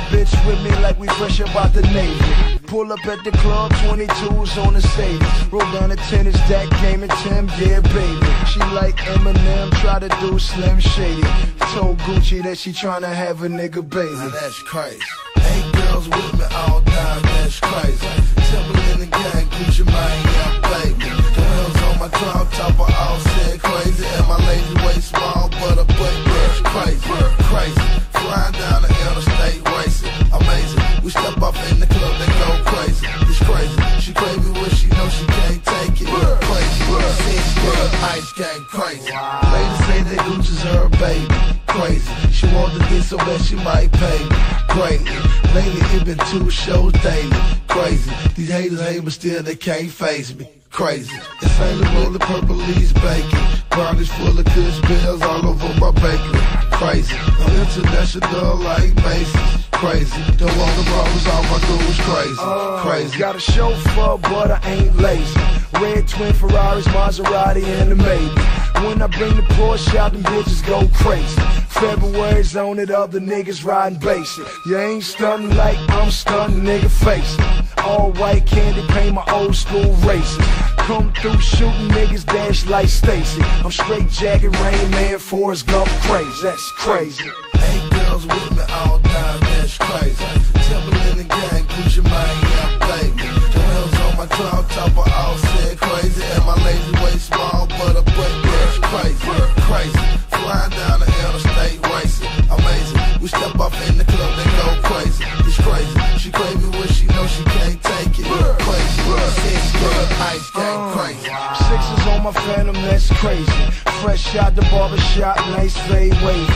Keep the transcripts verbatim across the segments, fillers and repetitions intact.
my bitch with me like we fresh up out the Navy. Pull up at the club, twenty-twos on the stage. Roll down the tennis, that game and Tim, yeah, baby. She like Eminem, try to do Slim Shady. Told Gucci that she tryna have a nigga baby. Now that's Krazy. Eight girls with me all time, that's Krazy. Timbaland and gang, Gucci Mane, yeah, baby. Girls on my crown topper, all said Krazy. And my lazy waist small, but a butt bitch Krazy, Krazy. Flying down the interstate, racing, amazing. We step up in the club, they go Krazy. It's Krazy. She crazy when she knows she can't take it. Krazy, six ice gang Krazy. Ladies say that Gucci's her baby. Krazy. She wanted this so bad she might pay me. Krazy. Lately it been two shows daily. Krazy. These haters hate but still they can't face me. Krazy. It's ain't a roll of purple leaves baking. Brownies full of kush bells all over my bakery. Krazy. I'm international like Macy's. Krazy. The water bottles all my dudes Krazy. Uh, Krazy. Got a chauffeur but I ain't lazy. Red twin Ferraris, Maserati and a Maybach. When I bring the Porsche out, them bitches go crazy. February's on it, other niggas riding basic. You ain't stunning like I'm stunning, nigga, face it. All white candy paint, my old school races. Come through shooting niggas, dash like Stacy. I'm straight jacket, Rain Man, Forrest Gump, Krazy. That's Krazy. Eight girls with me all time, that's Krazy. Timbaland and gang, Gucci Mane, yeah, baby. The wheels on my cloud topper, all said Krazy. And my lazy waist small, but a butt bitch Krazy, Krazy. Flying down the interstate, racing, amazing. We step up in the club, they go Krazy. It's Krazy. She crazy when she knows she can't take it. Krazy, six ice gang Krazy. Sixes on my Phantom, that's Krazy. Fresh out the barbershop, nice fade wavy.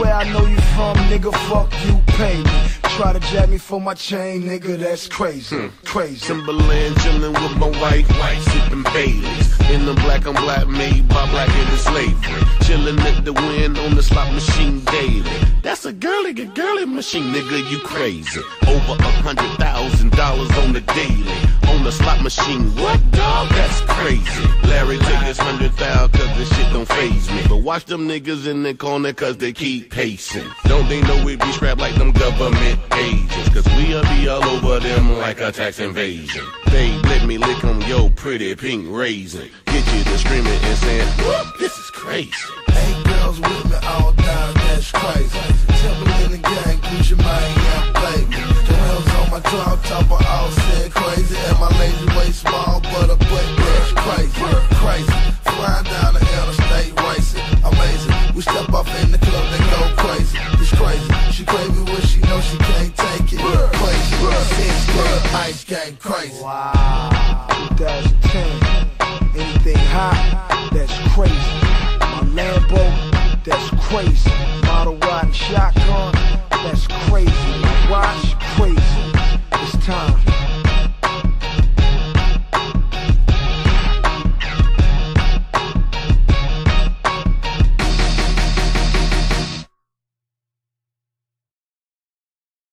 Where I know you from, nigga, fuck you, pay me. Try to jab me for my chain, nigga, that's Krazy, hmm. Krazy. Timbaland chillin' with my wife, wife sippin' Baileys. In the black, I'm black, made by black into slavery. Chillin' at the wind on the slot machine daily. That's a girly, a girly machine, nigga, you Krazy. Over a hundred thousand dollars on the daily. On the slot machine, what dog? That's Krazy. Larry, take this hundred thousand, cause this shit don't faze me. But watch them niggas in the corner, cause they keep pacing. Don't they know we be strapped like them government agents? Cause we'll be all over them like a tax invasion. Babe, let me lick on your pretty pink raisin. Get you to screaming and saying, whoop, this is Krazy. Eight girls with me all time, that's Krazy. Timbaland and gang, Gucci Mane, yeah, baby. The wheels on my cloud topper, all said Krazy. And my lazy waist small, but a butt bitch Krazy, Krazy. Flying down the interstate, racing, amazing. We step up in the club, they go Krazy. It's Krazy. She crazy when she knows she can't take it. Krazy, six ice gang Krazy. Wow, twenty ten. Anything hot, that's Krazy. My Lambo, that's Krazy. Model riding shotgun.